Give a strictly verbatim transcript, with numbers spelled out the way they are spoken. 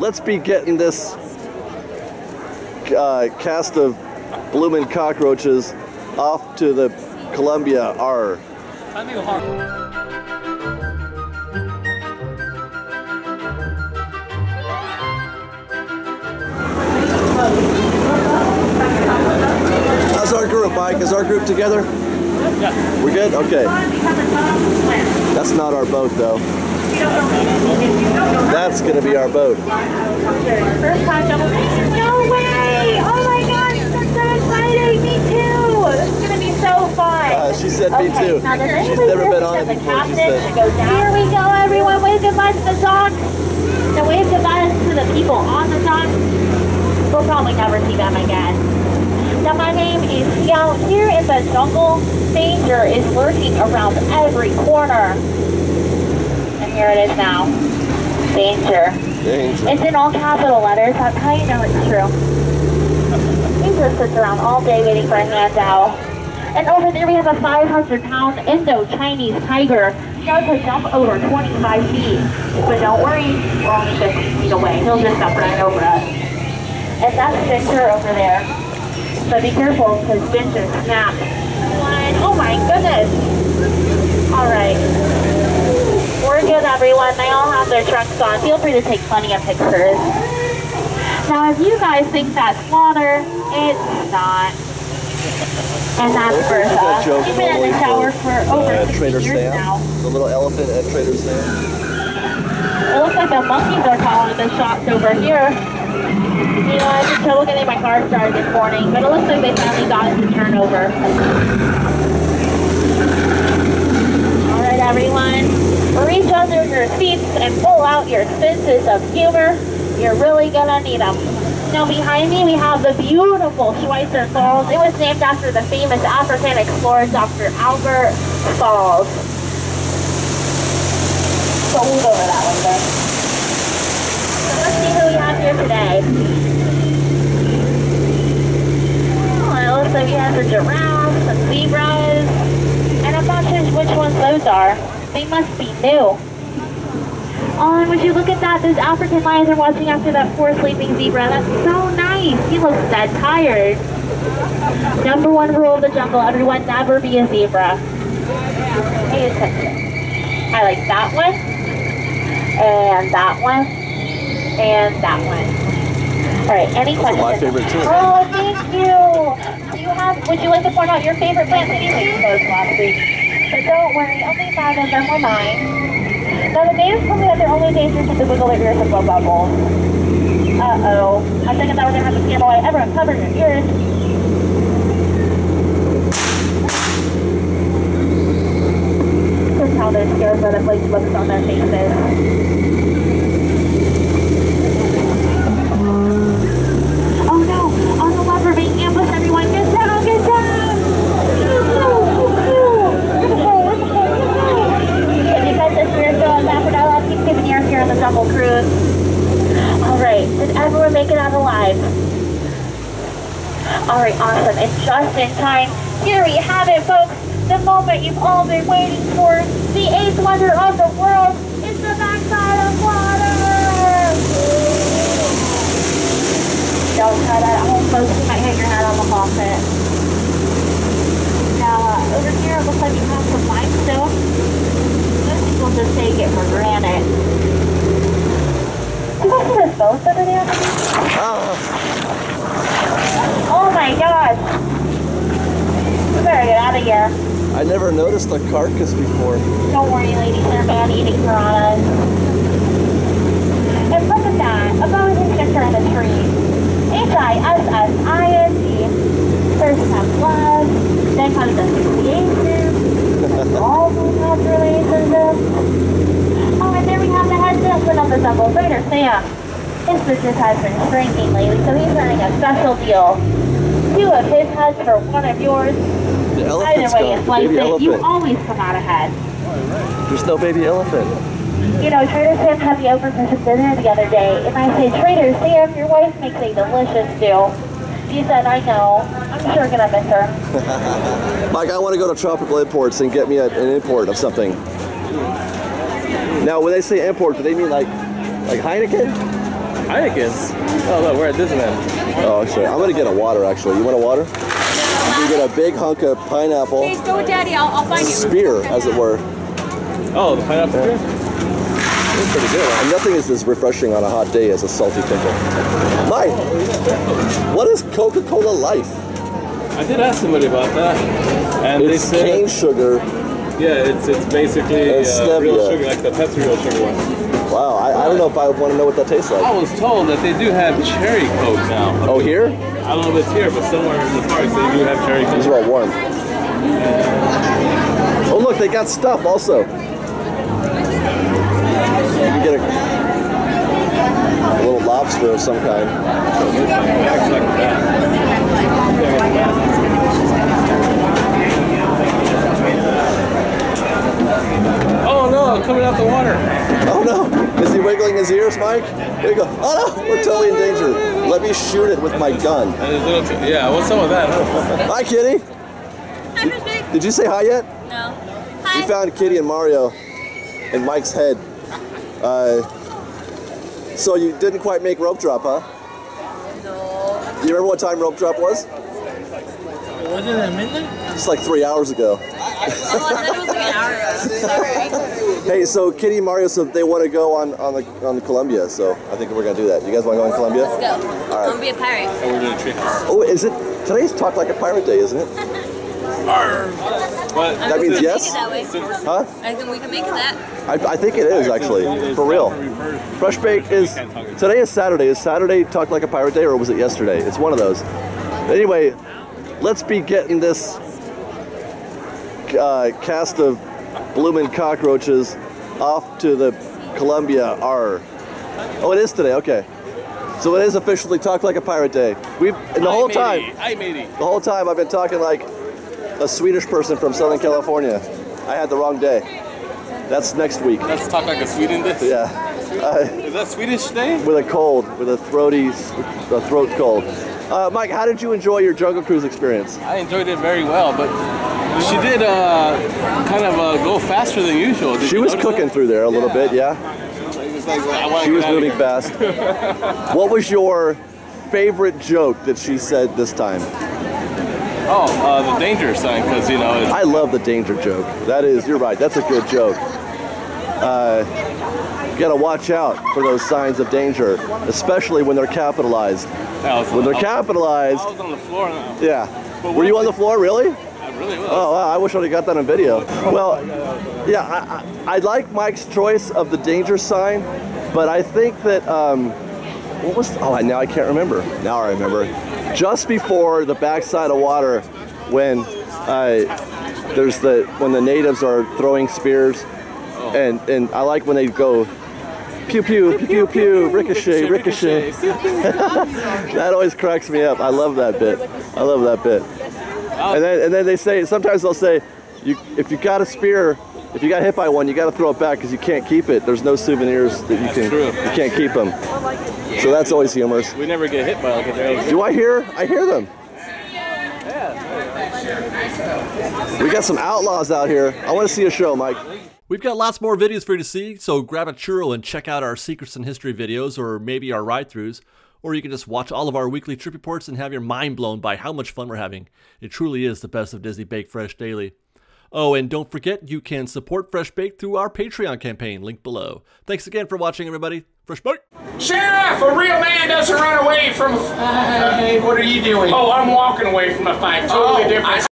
let's be getting this uh, cast of bloomin' cockroaches off to the Columbia R. How's our group, Mike? Is our group together? Yeah. We're good? Okay. That's not our boat, though. That's going to be our boat. First time double mixing. No way! Oh my gosh, that's so exciting! Me too! This is going to be so fun. Uh, she said me okay, too. She's never been on it before. She said. Here we go, everyone. Wave goodbye to the dock. Now wave goodbye to the people on the dock. We'll probably never see them again. Now my name is Yao. Here in the jungle, danger is lurking around every corner. And here it is now. Danger. Danger. It's in all capital letters. That's how you know it's true. He just sits around all day waiting for a handout. And over there we have a five hundred pound Indo-Chinese tiger. Sharp to jump over twenty-five feet. But don't worry, we're only fifty feet away. He'll just jump right over us. And that's Victor over there. But be careful, because Ben just snapped. Oh my goodness. Alright. We're good, everyone. They all have their trucks on. Feel free to take plenty of pictures. Now, if you guys think that's water, it's not. And that's Bertha. She's been in the shower for over uh, sixty years now. The little elephant at Trader Sam. It looks like the monkeys are calling the shots over here. You know, I had trouble getting my car started this morning, but it looks like they finally got it to turn over. Alright, everyone, reach under your seats and pull out your senses of humor. You're really gonna need them. Now behind me we have the beautiful Schweitzer Falls. It was named after the famous African explorer Doctor Albert Falls. So we'll go over that one then. Let's see who we have here today. Well, it looks like we have the giraffes, some zebras, and I'm not sure which ones those are. They must be new. Oh, and would you look at that? Those African lions are watching after that poor sleeping zebra. That's so nice. He looks dead tired. Number one rule of the jungle, everyone, never be a zebra. Pay attention. I like that one. And that one. And that one. All right, any questions? My favorite too. Oh, thank you. Do you have, would you like to point out your favorite plants? I didn't those last week. But don't worry, only five of them were mine. Now, the natives told me that they're only dangerous if they wiggle their ears and blow bubbles. Uh-oh. I think that was going to have a scandal. Everyone, cover your ears. This is how they're scared by the flakes looks on their faces. Jungle Cruise. Alright, did everyone make it out alive? Alright, awesome. It's just in time. Here we have it, folks. The moment you've all been waiting for. The eighth wonder of the world is the backside of water. Don't try that at home, folks. You might hit your head on the faucet. Now, uh, over here it looks like you have some limestone. Most people just take it for granted. Do you guys see those boats over there? Oh. Oh my gosh. We better get out of here. I never noticed a carcass before. Don't worry, ladies. They're man-eating piranhas. And look at that. A boat is just around a tree. H I S S I N G. First comes love. Then comes association. Then all comes relationships. Oh, and there we have the head salesman of the jungle, Trader Sam. His business has been shrinking lately, so he's running a special deal. Two of his heads for one of yours. The elephant's Either way, it's like that you always come out ahead. There's no baby elephant. You know, Trader Sam had me over for some dinner the other day, and I said, Trader Sam, your wife makes a delicious stew. She said, I know. I'm sure I'm going to miss her. Mike, I want to go to Tropical Imports and get me a, an import of something. Now, when they say import, do they mean like, like Heineken? Heineken's. Oh no, we're at Disneyland. Oh shit! I'm gonna get a water actually. You want a water? You get a big hunk of pineapple. Please go, Daddy. I'll, I'll find you. Spear, as it were. Oh, the pineapple yeah. spear. That's pretty good. Right? And nothing is as refreshing on a hot day as a salty pickle. My, what is Coca-Cola Life? I did ask somebody about that, and it's they said cane sugar. Yeah, it's it's basically uh, real sugar, like the Pepsi real sugar one. Wow, I, I don't know if I want to know what that tastes like. I was told that they do have Cherry Coke now. Oh, here? I don't know if it's here, but somewhere in the park they do have Cherry Coke. These are all warm. Yeah. Oh look, they got stuff also. You can get a, a little lobster of some kind. Oh no, I'm coming out the water. Oh no, is he wiggling his ears, Mike? There you go. Oh no, we're totally in danger. Let me shoot it with my gun. Yeah, what's up with that? Huh? Hi, Kitty. Hi, Miss Big. Did you say hi yet? No. Hi. We found Kitty and Mario in Mike's head. Uh, so you didn't quite make rope drop, huh? No. Do you remember what time rope drop was? Was it at midnight? Just like three hours ago. Oh, I thought it was like an hour ago. Sorry. Hey, so Kitty and Mario said they want to go on on the on the Columbia, so I think we're gonna do that. You guys want to go on Columbia? Let's go. All right. I'm gonna be a pirate. And we're doing treehouse. Oh, is it today's Talk Like a Pirate Day, isn't it? But that means yes? That way. Huh? I think we can make it that. I, I think it is actually, for real. Fresh Baked is, today is Saturday. Is Saturday Talk Like a Pirate Day or was it yesterday? It's one of those. Anyway, let's be getting this uh, cast of bloomin' cockroaches off to the Columbia R. Oh, it is today, okay. So it is officially Talk Like a Pirate Day. We've, and the whole time, I made it. The whole time I've been talking like a Swedish person from Southern California. I had the wrong day. That's next week. Let's talk like a Sweden dish. Yeah. Uh, Is that Swedish day? With a cold, with a throaty, a throat cold. Uh, Mike, how did you enjoy your Jungle Cruise experience? I enjoyed it very well, but she did uh, kind of uh, go faster than usual. Did she was cooking that? Through there a yeah. little bit, yeah. It was like, well, I want she to was moving fast. What was your favorite joke that she said this time? Oh, uh, the danger sign, because, you know... It's I love the danger joke. That is, you're right, that's a good joke. Uh, you gotta watch out for those signs of danger, especially when they're capitalized. Was, when they're I capitalized... Was, I was on the floor now. Yeah. But were you on the floor, really? I really was. Oh, wow, I wish I would've got that on video. Well, yeah, I, I, I like Mike's choice of the danger sign, but I think that, um... What was... Oh, now I can't remember. Now I remember. Just before the backside of water, when uh, there's the when the natives are throwing spears, oh. and and I like when they go, pew pew pew pew, pew ricochet ricochet. ricochet. That always cracks me up. I love that bit. I love that bit. And then and then they say sometimes they'll say, you if you got a spear, if you got hit by one, you got to throw it back because you can't keep it. There's no souvenirs that you that's can true. you can't keep them. So that's always humorous. We never get hit by like a dragon. Do I hear? I hear them. We got some outlaws out here. I want to see a show, Mike. We've got lots more videos for you to see, so grab a churro and check out our Secrets and History videos or maybe our ride-throughs. Or you can just watch all of our weekly trip reports and have your mind blown by how much fun we're having. It truly is the best of Disney Baked Fresh Daily. Oh, and don't forget you can support Fresh Baked through our Patreon campaign, link below. Thanks again for watching, everybody. Fresh Baked! Sheriff, a real man doesn't run away from a fight. Hey, what are you doing? Oh, I'm walking away from a fight. Totally oh, different. I